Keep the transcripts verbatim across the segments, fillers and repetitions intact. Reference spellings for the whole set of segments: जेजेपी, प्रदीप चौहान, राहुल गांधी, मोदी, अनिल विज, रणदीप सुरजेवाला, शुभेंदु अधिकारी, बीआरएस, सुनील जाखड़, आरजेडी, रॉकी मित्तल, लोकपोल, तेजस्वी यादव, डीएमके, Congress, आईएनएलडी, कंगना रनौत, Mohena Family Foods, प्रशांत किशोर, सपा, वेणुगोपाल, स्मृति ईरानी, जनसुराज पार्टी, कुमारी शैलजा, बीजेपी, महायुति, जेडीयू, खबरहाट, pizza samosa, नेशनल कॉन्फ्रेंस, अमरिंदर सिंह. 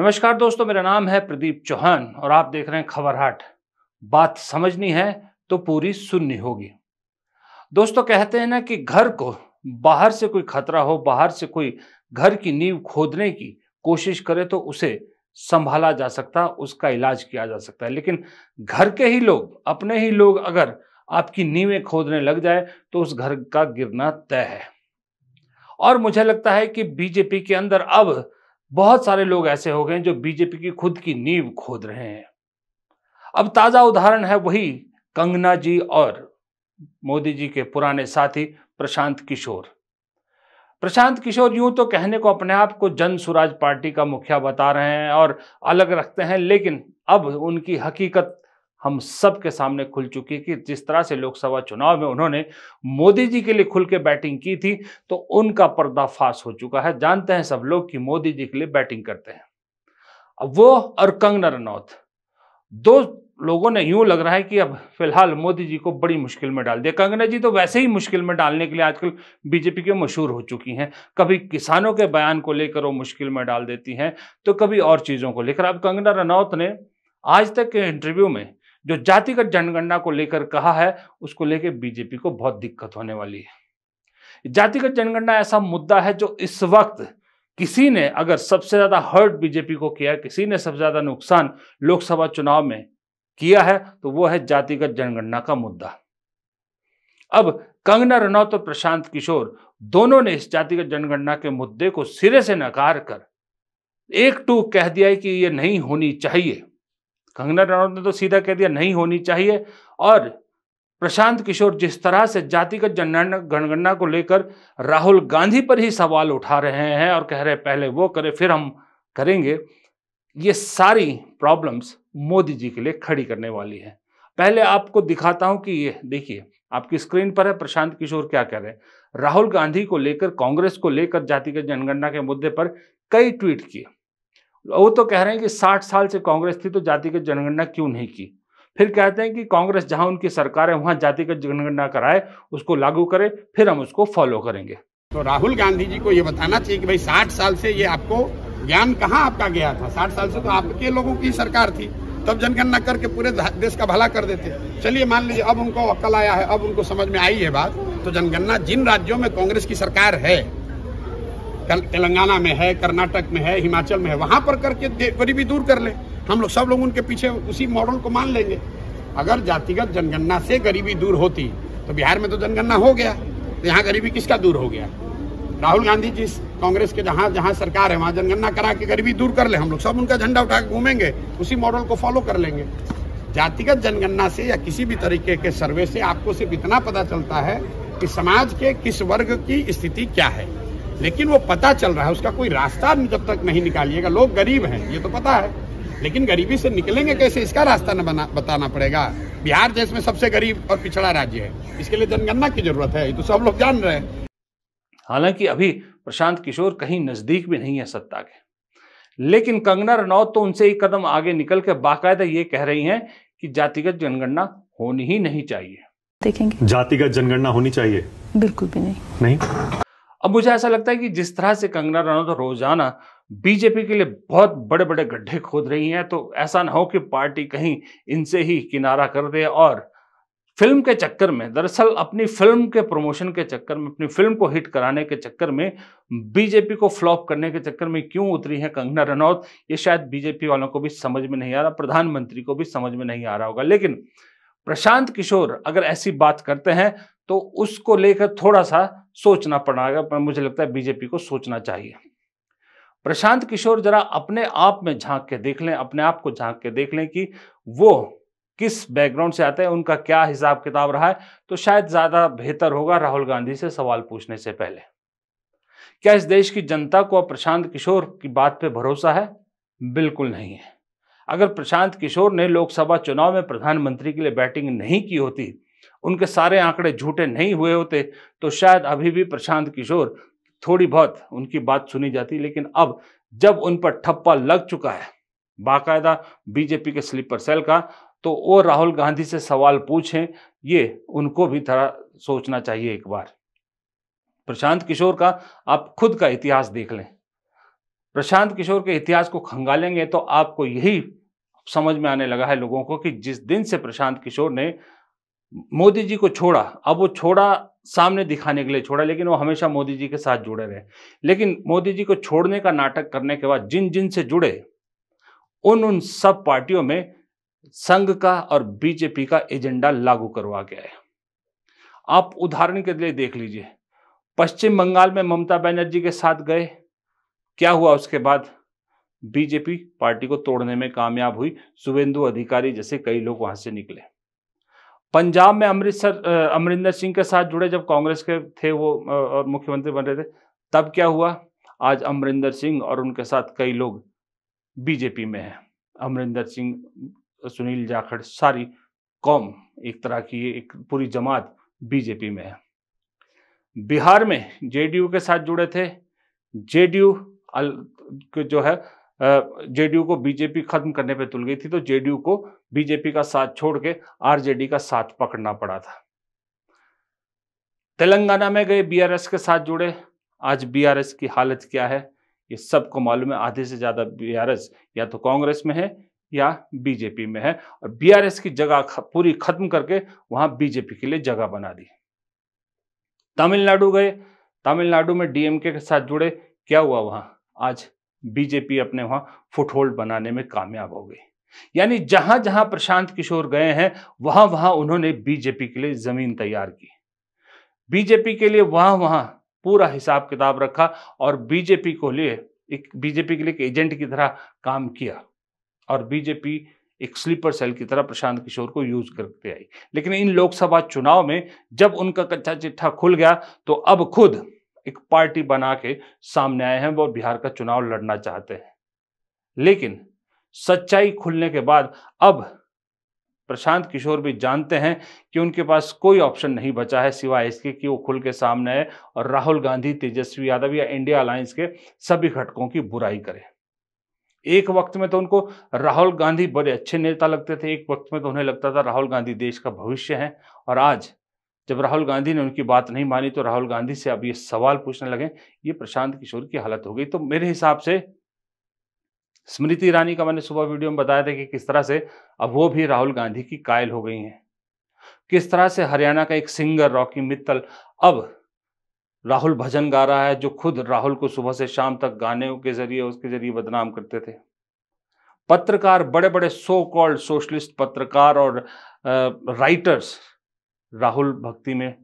नमस्कार दोस्तों, मेरा नाम है प्रदीप चौहान और आप देख रहे हैं खबरहाट। बात समझनी है तो पूरी सुननी होगी। दोस्तों, कहते हैं ना कि घर को बाहर से कोई खतरा हो, बाहर से कोई घर की नींव खोदने की कोशिश करे तो उसे संभाला जा सकता, उसका इलाज किया जा सकता है, लेकिन घर के ही लोग, अपने ही लोग अगर आपकी नींवें खोदने लग जाए तो उस घर का गिरना तय है। और मुझे लगता है कि बीजेपी के अंदर अब बहुत सारे लोग ऐसे हो गए हैं जो बीजेपी की खुद की नींव खोद रहे हैं। अब ताजा उदाहरण है वही कंगना जी और मोदी जी के पुराने साथी प्रशांत किशोर। प्रशांत किशोर यूं तो कहने को अपने आप को जनसुराज पार्टी का मुखिया बता रहे हैं और अलग रखते हैं, लेकिन अब उनकी हकीकत हम सब के सामने खुल चुकी है कि जिस तरह से लोकसभा चुनाव में उन्होंने मोदी जी के लिए खुल के बैटिंग की थी तो उनका पर्दाफाश हो चुका है। जानते हैं सब लोग कि मोदी जी के लिए बैटिंग करते हैं। अब वो और कंगना रनौत, दो लोगों ने यूं लग रहा है कि अब फिलहाल मोदी जी को बड़ी मुश्किल में डाल दिया। कंगना जी तो वैसे ही मुश्किल में डालने के लिए आजकल बीजेपी के मशहूर हो चुकी हैं। कभी किसानों के बयान को लेकर वो मुश्किल में डाल देती हैं तो कभी और चीज़ों को लेकर। अब कंगना रनौत ने आज तक के इंटरव्यू में जो जातिगत जनगणना को लेकर कहा है उसको लेकर बीजेपी को बहुत दिक्कत होने वाली है। जातिगत जनगणना ऐसा मुद्दा है जो इस वक्त किसी ने अगर सबसे ज्यादा हर्ट बीजेपी को किया, किसी ने सबसे ज्यादा नुकसान लोकसभा चुनाव में किया है तो वो है जातिगत जनगणना का मुद्दा। अब कंगना रनौत और प्रशांत किशोर दोनों ने इस जातिगत जनगणना के मुद्दे को सिरे से नकार कर एक टूक कह दिया है कि ये नहीं होनी चाहिए। कंगना रनौत ने तो सीधा कह दिया नहीं होनी चाहिए, और प्रशांत किशोर जिस तरह से जातिगत जनगणना को लेकर राहुल गांधी पर ही सवाल उठा रहे हैं और कह रहे हैं पहले वो करे फिर हम करेंगे, ये सारी प्रॉब्लम्स मोदी जी के लिए खड़ी करने वाली है। पहले आपको दिखाता हूं कि ये देखिए आपकी स्क्रीन पर है प्रशांत किशोर क्या कह रहे हैं। राहुल गांधी को लेकर, कांग्रेस को लेकर जातिगत जनगणना के मुद्दे पर कई ट्वीट किए। वो तो कह रहे हैं कि साठ साल से कांग्रेस थी तो जातिगत जनगणना क्यों नहीं की। फिर कहते हैं कि कांग्रेस जहां उनकी सरकार है वहां जातिगत जनगणना कराए, उसको लागू करे, फिर हम उसको फॉलो करेंगे। तो राहुल गांधी जी को ये बताना चाहिए कि भाई साठ साल से ये आपको ज्ञान कहाँ आपका गया था। साठ साल से तो आपके लोगों की सरकार थी, तब जनगणना करके पूरे देश का भला कर देते। चलिए मान लीजिए अब उनको अक्ल आया है, अब उनको समझ में आई है बात, तो जनगणना जिन राज्यों में कांग्रेस की सरकार है, तेलंगाना में है, कर्नाटक में है, हिमाचल में है, वहां पर करके गरीबी दूर कर ले। हम लोग सब लोग उनके पीछे उसी मॉडल को मान लेंगे। अगर जातिगत जनगणना से गरीबी दूर होती तो बिहार में तो जनगणना हो गया, तो यहाँ गरीबी किसका दूर हो गया। राहुल गांधी जी कांग्रेस के जहाँ जहाँ सरकार है वहाँ जनगणना करा के गरीबी दूर कर ले, हम लोग सब उनका झंडा उठा के घूमेंगे, उसी मॉडल को फॉलो कर लेंगे। जातिगत जनगणना से या किसी भी तरीके के सर्वे से आपको सिर्फ इतना पता चलता है कि समाज के किस वर्ग की स्थिति क्या है, लेकिन वो पता चल रहा है, उसका कोई रास्ता जब तक नहीं निकालिएगा। लोग गरीब हैं ये तो पता है, लेकिन गरीबी से निकलेंगे कैसे, इसका रास्ता न बना बताना पड़ेगा। बिहार देश में सबसे गरीब और पिछड़ा राज्य है, इसके लिए जनगणना की जरूरत है, ये तो सब लोग जान रहे हैं। हालांकि अभी प्रशांत किशोर कहीं नजदीक भी नहीं है सत्ता के, लेकिन कंगना रनौत तो उनसे एक कदम आगे निकल के बाकायदा ये कह रही है कि जातिगत जनगणना होनी ही नहीं चाहिए। देखेंगे जातिगत जनगणना होनी चाहिए, बिल्कुल भी नहीं। अब मुझे ऐसा लगता है कि जिस तरह से कंगना रनौत रोजाना बीजेपी के लिए बहुत बड़े बड़े गड्ढे खोद रही हैं तो ऐसा ना हो कि पार्टी कहीं इनसे ही किनारा कर दे और फिल्म के चक्कर में, दरअसल अपनी फिल्म के प्रमोशन के चक्कर में, अपनी फिल्म को हिट कराने के चक्कर में, बीजेपी को फ्लॉप करने के चक्कर में क्यों उतरी है कंगना रनौत, ये शायद बीजेपी वालों को भी समझ में नहीं आ रहा, प्रधानमंत्री को भी समझ में नहीं आ रहा होगा। लेकिन प्रशांत किशोर अगर ऐसी बात करते हैं तो उसको लेकर थोड़ा सा सोचना पड़ेगा, पर मुझे लगता है बीजेपी को सोचना चाहिए। प्रशांत किशोर जरा अपने आप में झांक के देख लें, अपने आप को झांक के देख लें कि वो किस बैकग्राउंड से आते हैं, उनका क्या हिसाब किताब रहा है, तो शायद ज़्यादा बेहतर होगा राहुल गांधी से सवाल पूछने से पहले। क्या इस देश की जनता को प्रशांत किशोर की बात पर भरोसा है? बिल्कुल नहीं है। अगर प्रशांत किशोर ने लोकसभा चुनाव में प्रधानमंत्री के लिए बैटिंग नहीं की होती, उनके सारे आंकड़े झूठे नहीं हुए होते, तो शायद अभी भी प्रशांत किशोर थोड़ी बहुत उनकी बात सुनी जाती, लेकिन अब जब उन पर ठप्पा लग चुका है बाकायदा बीजेपी के स्लीपर सेल का, तो वो राहुल गांधी से सवाल पूछें, ये उनको भी थोड़ा सोचना चाहिए एक बार। प्रशांत किशोर का आप खुद का इतिहास देख लें। प्रशांत किशोर के इतिहास को खंगालेंगे तो आपको यही समझ में आने लगा है लोगों को कि जिस दिन से प्रशांत किशोर ने मोदी जी को छोड़ा, अब वो छोड़ा सामने दिखाने के लिए छोड़ा, लेकिन वो हमेशा मोदी जी के साथ जुड़े रहे, लेकिन मोदी जी को छोड़ने का नाटक करने के बाद जिन जिन से जुड़े उन उन सब पार्टियों में संघ का और बीजेपी का एजेंडा लागू करवा गया है। आप उदाहरण के लिए देख लीजिए, पश्चिम बंगाल में ममता बनर्जी के साथ गए, क्या हुआ उसके बाद? बीजेपी पार्टी को तोड़ने में कामयाब हुई, शुभेंदु अधिकारी जैसे कई लोग वहां से निकले। पंजाब में अमृतसर अमरिंदर सिंह के साथ जुड़े, जब कांग्रेस के थे वो और मुख्यमंत्री बन रहे थे, तब क्या हुआ? आज अमरिंदर सिंह और उनके साथ कई लोग बीजेपी में हैं। अमरिंदर सिंह, सुनील जाखड़, सारी कौम एक तरह की एक पूरी जमात बीजेपी में है। बिहार में जेडीयू के साथ जुड़े थे, जेडीयू जो है जेडीयू को बीजेपी खत्म करने पे तुल गई थी, तो जेडीयू को बीजेपी का साथ छोड़ के आरजेडी का साथ पकड़ना पड़ा था। तेलंगाना में गए, बीआरएस के साथ जुड़े, आज बीआरएस की हालत क्या है ये सबको मालूम है। आधे से ज्यादा बीआरएस या तो कांग्रेस में है या बीजेपी में है, और बीआरएस की जगह पूरी खत्म करके वहां बीजेपी के लिए जगह बना दी। तमिलनाडु गए, तमिलनाडु में डीएमके के साथ जुड़े, क्या हुआ वहां? आज बीजेपी अपने वहां फुटहोल्ड बनाने में कामयाब हो गई। यानी जहां जहां प्रशांत किशोर गए हैं वहां वहां उन्होंने बीजेपी के लिए जमीन तैयार की, बीजेपी के लिए वहां वहां पूरा हिसाब किताब रखा और बीजेपी को लिए एक बीजेपी के लिए एक एजेंट की तरह काम किया, और बीजेपी एक स्लीपर सेल की तरह प्रशांत किशोर को यूज करते आई। लेकिन इन लोकसभा चुनाव में जब उनका कच्चा चिट्ठा खुल गया तो अब खुद एक पार्टी बना के सामने आए हैं, वो बिहार का चुनाव लड़ना चाहते हैं। लेकिन सच्चाई खुलने के बाद अब प्रशांत किशोर भी जानते हैं कि उनके पास कोई ऑप्शन नहीं बचा है सिवाय इसके कि वो खुल के सामने आए और राहुल गांधी, तेजस्वी यादव या इंडिया अलायंस के सभी घटकों की बुराई करें। एक वक्त में तो उनको राहुल गांधी बड़े अच्छे नेता लगते थे, एक वक्त में तो उन्हें लगता था राहुल गांधी देश का भविष्य है, और आज जब राहुल गांधी ने उनकी बात नहीं मानी तो राहुल गांधी से अब ये सवाल पूछने लगे। ये प्रशांत किशोर की हालत हो गई। तो मेरे हिसाब से स्मृति ईरानी का मैंने सुबह वीडियो में बताया था कि किस तरह से अब वो भी राहुल गांधी की कायल हो गई हैं, किस तरह से हरियाणा का एक सिंगर रॉकी मित्तल अब राहुल भजन गा रहा है, जो खुद राहुल को सुबह से शाम तक गाने के जरिए उसके जरिए बदनाम करते थे। पत्रकार, बड़े बड़े सो कॉल्ड सोशलिस्ट पत्रकार और राइटर्स राहुल भक्ति में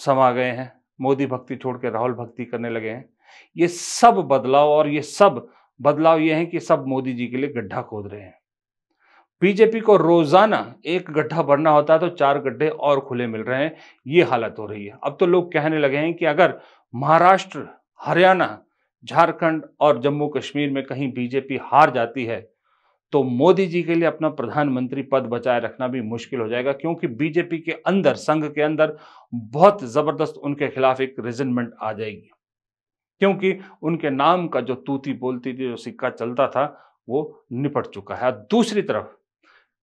समा गए हैं, मोदी भक्ति छोड़ के राहुल भक्ति करने लगे हैं। ये सब बदलाव और ये सब बदलाव ये हैं कि सब मोदी जी के लिए गड्ढा खोद रहे हैं। बीजेपी को रोजाना एक गड्ढा भरना होता है तो चार गड्ढे और खुले मिल रहे हैं, ये हालत हो रही है। अब तो लोग कहने लगे हैं कि अगर महाराष्ट्र, हरियाणा, झारखंड और जम्मू कश्मीर में कहीं बीजेपी हार जाती है तो मोदी जी के लिए अपना प्रधानमंत्री पद बचाए रखना भी मुश्किल हो जाएगा, क्योंकि बीजेपी के अंदर, संघ के अंदर बहुत जबरदस्त उनके खिलाफ एक रिजेंटमेंट आ जाएगी, क्योंकि उनके नाम का जो तूती बोलती थी, जो सिक्का चलता था, वो निपट चुका है। दूसरी तरफ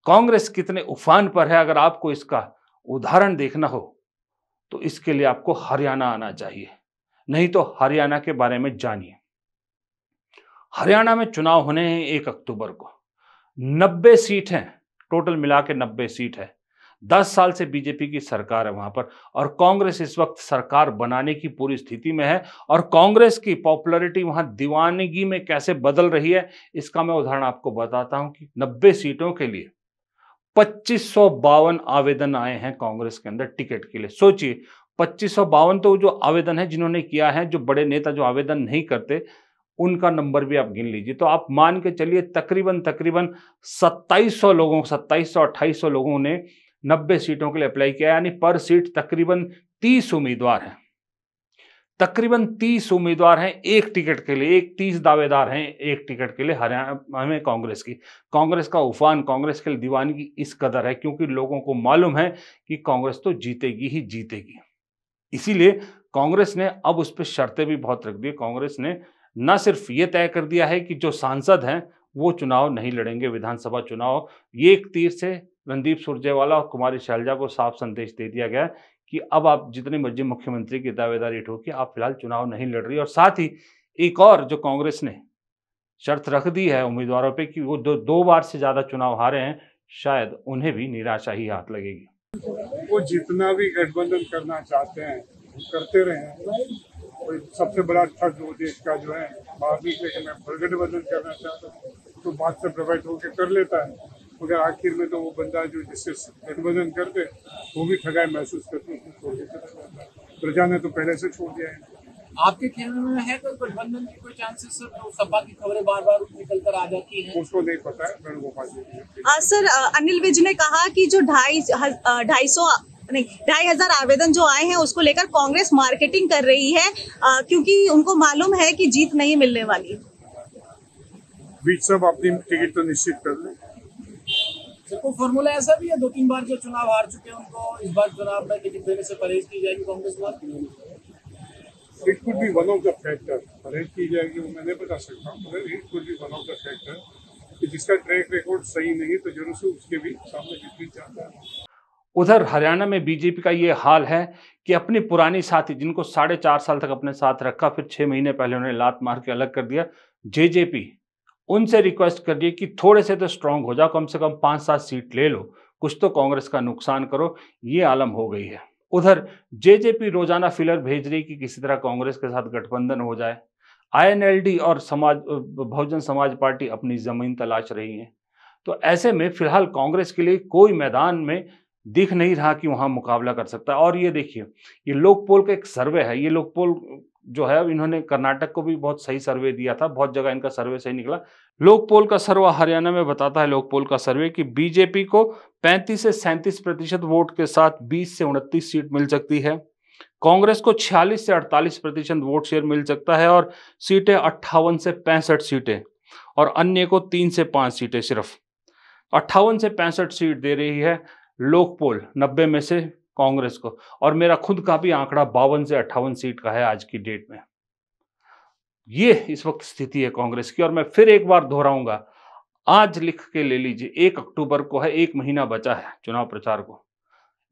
कांग्रेस कितने उफान पर है, अगर आपको इसका उदाहरण देखना हो तो इसके लिए आपको हरियाणा आना चाहिए, नहीं तो हरियाणा के बारे में जानिए। हरियाणा में चुनाव होने हैं एक अक्टूबर को। नब्बे सीट हैं, टोटल मिला के नब्बे सीट है। दस साल से बीजेपी की सरकार है वहां पर, और कांग्रेस इस वक्त सरकार बनाने की पूरी स्थिति में है, और कांग्रेस की पॉपुलैरिटी वहां दीवानगी में कैसे बदल रही है इसका मैं उदाहरण आपको बताता हूं कि नब्बे सीटों के लिए पच्चीस सौ बावन आवेदन आए हैं कांग्रेस के अंदर टिकट के लिए। सोचिए, पच्चीस सौ बावन तो जो आवेदन है जिन्होंने किया है, जो बड़े नेता जो आवेदन नहीं करते उनका नंबर भी आप गिन लीजिए, तो आप मान के चलिए तकरीबन तकरीबन सत्ताईस सौ लोगों सत्ताईस सौ अट्ठाईस सौ लोगों ने नब्बे सीटों के लिए अप्लाई किया, यानी पर सीट तकरीबन तीस उम्मीदवार हैं, तकरीबन तीस उम्मीदवार हैं एक टिकट के लिए, एक तीस दावेदार हैं एक टिकट के लिए। हरियाणा में कांग्रेस की कांग्रेस का उफान, कांग्रेस के लिए दीवानगी इस कदर है क्योंकि लोगों को मालूम है कि कांग्रेस तो जीतेगी ही जीतेगी। इसीलिए कांग्रेस ने अब उस पर शर्तें भी बहुत रख दी। कांग्रेस ने न सिर्फ ये तय कर दिया है कि जो सांसद हैं वो चुनाव नहीं लड़ेंगे, विधानसभा चुनाव। ये एक तीर से रणदीप सुरजेवाला और कुमारी शैलजा को साफ संदेश दे दिया गया कि अब आप जितने मर्जी मुख्यमंत्री की दावेदारी ठोकी, आप फिलहाल चुनाव नहीं लड़ रही। और साथ ही एक और जो कांग्रेस ने शर्त रख दी है उम्मीदवारों पे कि वो दो, दो बार से ज्यादा चुनाव हारे हैं, शायद उन्हें भी निराशा ही हाथ लगेगी। वो जितना भी गठबंधन करना चाहते हैं करते रहे। सबसे बड़ा ठग वो देश का जो है बागी के मैं गठबंधन करना चाहता हूँ तो बात से प्रभावित होकर कर लेता है, मगर आखिर में तो वो बंदा जो जिससे गठबंधन करते वो भी ठगाई महसूस करते हैं। प्रजा ने तो पहले से छोड़ दिया है। आपके ख्याल में है कोई गठबंधन की कोई चांसेस? सर सपा की खबरें बार बार निकल कर आ जाती हैं, उसको नहीं पता है वेणुगोपाल जी। सर अनिल विज ने कहा कि जो ढाई ढाई सौ नहीं ढाई हजार आवेदन जो आए हैं उसको लेकर कांग्रेस मार्केटिंग कर रही है आ, क्योंकि उनको मालूम है कि जीत नहीं मिलने वाली। बीच सब अपनी टिकट तो निश्चित कर ले। तो फॉर्मूला ऐसा भी है दो तीन बार जो चुनाव हार चुके हैं उनको इस बार चुनाव में टिकट देने से परहेज की जाएगी कांग्रेस द्वारा? It could be one of the factor. परहेज की जाएगी वो मैं नहीं बता सकता हूँ, मगर it could be one of the factor कि जिसका ट्रैक रिकॉर्ड सही नहीं तो जरूर से उसके भी सामने जीत जाता है। उधर हरियाणा में बीजेपी का ये हाल है कि अपने पुराने साथी जिनको साढ़े चार साल तक अपने साथ रखा, फिर छह महीने पहले उन्हें लात मार के अलग कर दिया। जेजेपी उनसे रिक्वेस्ट करिए कि थोड़े से तो स्ट्रांग हो जाओ, कम से कम पांच सात सीट ले लो, कुछ तो कांग्रेस का नुकसान करो। ये आलम हो गई है। उधर जेजेपी रोजाना फिलर भेज रही कि किसी तरह कांग्रेस के साथ गठबंधन हो जाए। आईएनएलडी और समाज बहुजन समाज पार्टी अपनी जमीन तलाश रही है। तो ऐसे में फिलहाल कांग्रेस के लिए कोई मैदान में दिख नहीं रहा कि वहां मुकाबला कर सकता है। और ये देखिए, ये लोकपोल का एक सर्वे है। ये लोकपोल जो है इन्होंने कर्नाटक को भी बहुत सही सर्वे दिया था, बहुत जगह इनका सर्वे सही निकला। लोकपोल का सर्वे हरियाणा में बताता है, लोकपोल का सर्वे कि बीजेपी को पैंतीस से सैंतीस प्रतिशत वोट के साथ बीस से उनतीस सीट मिल सकती है। कांग्रेस को छियालीस से अड़तालीस प्रतिशत वोट शेयर मिल सकता है और सीटें अट्ठावन से पैंसठ सीटें और अन्य को तीन से पांच सीटें। सिर्फ अट्ठावन से पैंसठ सीट दे रही है लोकपोल नब्बे में से कांग्रेस को। और मेरा खुद का भी आंकड़ा बावन से अट्ठावन सीट का है आज की डेट में। ये इस वक्त स्थिति है कांग्रेस की। और मैं फिर एक बार दोहराऊंगा, आज लिख के ले लीजिए, एक अक्टूबर को है, एक महीना बचा है चुनाव प्रचार को।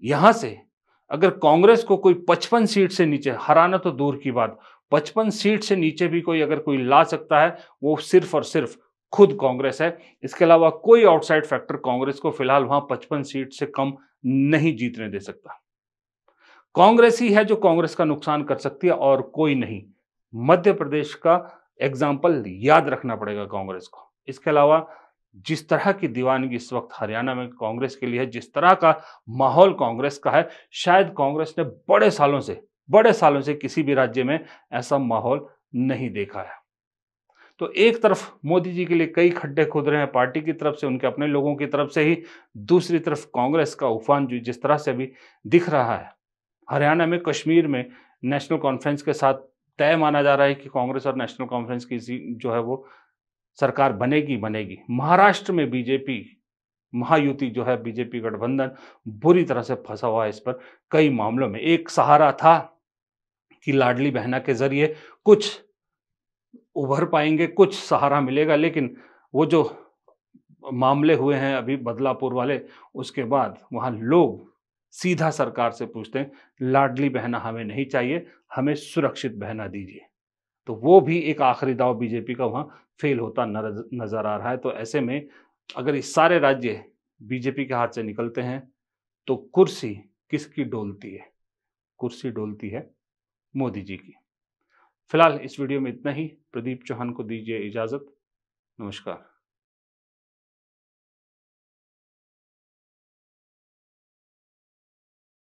यहां से अगर कांग्रेस को कोई पचपन सीट से नीचे, हराना तो दूर की बात, पचपन सीट से नीचे भी कोई अगर कोई ला सकता है वो सिर्फ और सिर्फ खुद कांग्रेस है। इसके अलावा कोई आउटसाइड फैक्टर कांग्रेस को फिलहाल वहां पचपन सीट से कम नहीं जीतने दे सकता। कांग्रेस ही है जो कांग्रेस का नुकसान कर सकती है और कोई नहीं। मध्य प्रदेश का एग्जाम्पल याद रखना पड़ेगा कांग्रेस को। इसके अलावा जिस तरह की दीवानगी इस वक्त हरियाणा में कांग्रेस के लिए है, जिस तरह का माहौल कांग्रेस का है, शायद कांग्रेस ने बड़े सालों से बड़े सालों से किसी भी राज्य में ऐसा माहौल नहीं देखा है। तो एक तरफ मोदी जी के लिए कई खड्डे खुद रहे हैं पार्टी की तरफ से, उनके अपने लोगों की तरफ से ही, दूसरी तरफ कांग्रेस का उफान जो जिस तरह से अभी दिख रहा है हरियाणा में। कश्मीर में नेशनल कॉन्फ्रेंस के साथ तय माना जा रहा है कि कांग्रेस और नेशनल कॉन्फ्रेंस की जो है वो सरकार बनेगी बनेगी महाराष्ट्र में बीजेपी महायुति जो है बीजेपी गठबंधन बुरी तरह से फंसा हुआ है इस पर कई मामलों में। एक सहारा था कि लाडली बहना के जरिए कुछ उभर पाएंगे, कुछ सहारा मिलेगा, लेकिन वो जो मामले हुए हैं अभी बदलापुर वाले, उसके बाद वहाँ लोग सीधा सरकार से पूछते हैं लाडली बहना हमें नहीं चाहिए, हमें सुरक्षित बहना दीजिए। तो वो भी एक आखिरी दाव बीजेपी का वहाँ फेल होता नजर आ रहा है। तो ऐसे में अगर ये सारे राज्य बीजेपी के हाथ से निकलते हैं तो कुर्सी किसकी डोलती है? कुर्सी डोलती है मोदी जी की। फिलहाल इस वीडियो में इतना ही। प्रदीप चौहान को दीजिए इजाज़त। नमस्कार।